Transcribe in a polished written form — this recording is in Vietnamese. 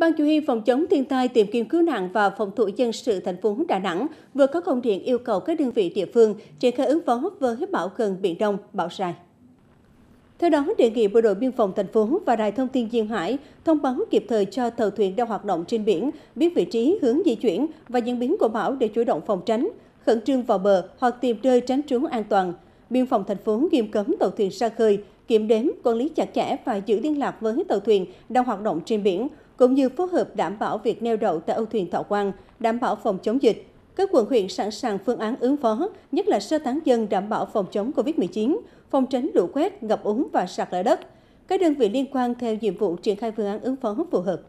Ban Chỉ huy Phòng chống thiên tai, tìm kiếm cứu nạn và phòng thủ dân sự thành phố Đà Nẵng vừa có công điện yêu cầu các đơn vị địa phương triển khai ứng phó với bão gần Biển Đông, bão Rai. Theo đó, đề nghị Bộ đội Biên phòng thành phố và Đài Thông tin Duyên Hải thông báo kịp thời cho tàu thuyền đang hoạt động trên biển, biết vị trí, hướng di chuyển và diễn biến của bão để chủ động phòng tránh, khẩn trương vào bờ hoặc tìm nơi tránh trú an toàn. Biên phòng thành phố nghiêm cấm tàu thuyền ra khơi, kiểm đếm, quản lý chặt chẽ và giữ liên lạc với tàu thuyền đang hoạt động trên biển, cũng như phối hợp đảm bảo việc neo đậu tại Âu thuyền Thọ Quang, đảm bảo phòng chống dịch. Các quận huyện sẵn sàng phương án ứng phó, nhất là sơ tán dân đảm bảo phòng chống Covid-19, phòng tránh lũ quét, ngập úng và sạt lở đất. Các đơn vị liên quan theo nhiệm vụ triển khai phương án ứng phó phù hợp.